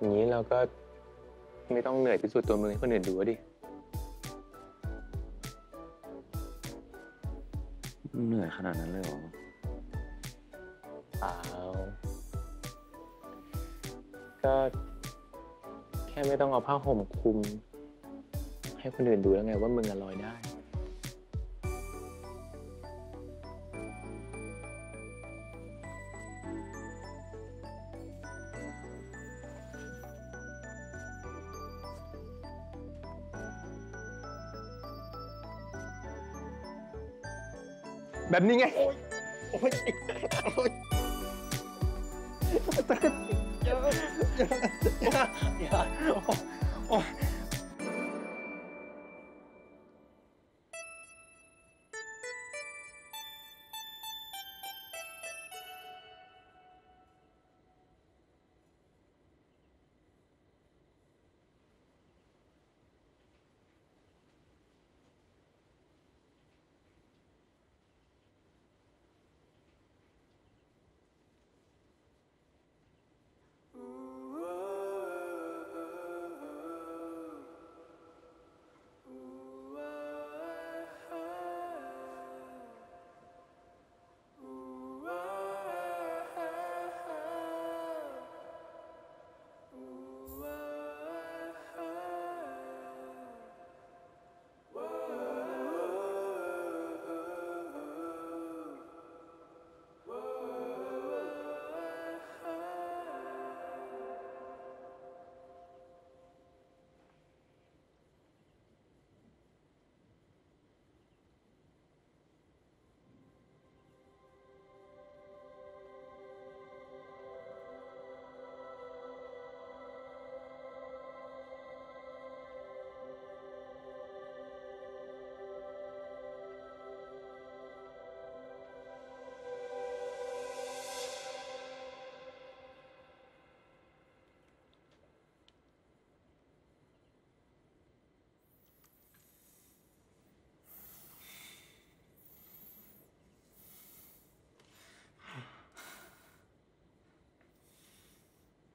อย่างนี้เราก็ไม่ต้องเหนื่อยพิสูจน์ตัวมึงให้คนอื่นดูดิเหนื่อยขนาดนั้นเลยเหรอเปล่าก็แค่ไม่ต้องเอาผ้าห่มคลุมให้คนอื่นดูแล้วไงว่ามึงลอยได้แบบนี้ไงโอ๊ยโอ๊ย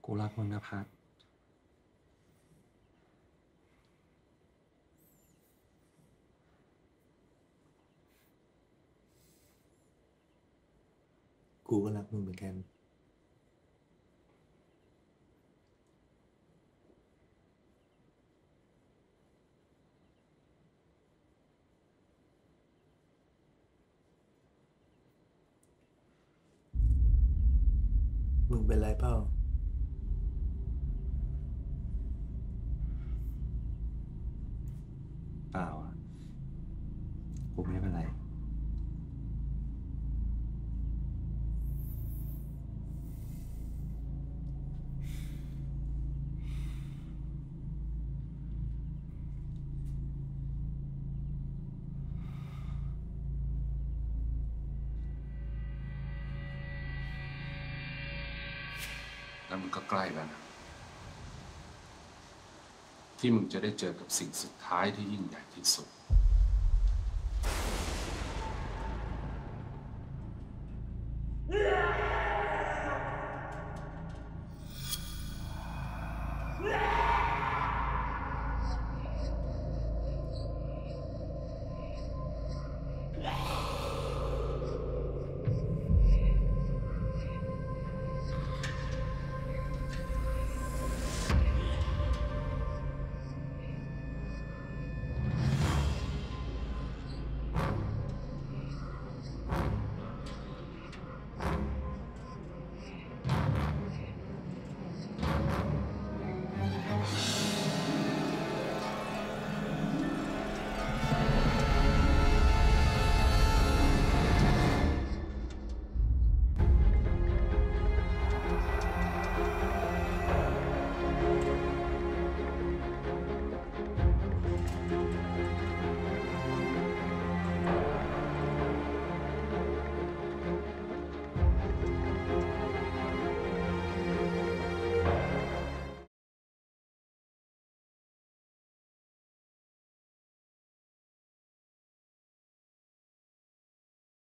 กูรักมึงนะพัดกูก็รักมึงเหมือนกันมึงเป็นไรเปล่าเปล่าอ่ะกูไม่เป็นไรแล้วมันก็ใกล้แล้วนะที่มึงจะได้เจอกับสิ่งสุดท้ายที่ยิ่งใหญ่ที่สุด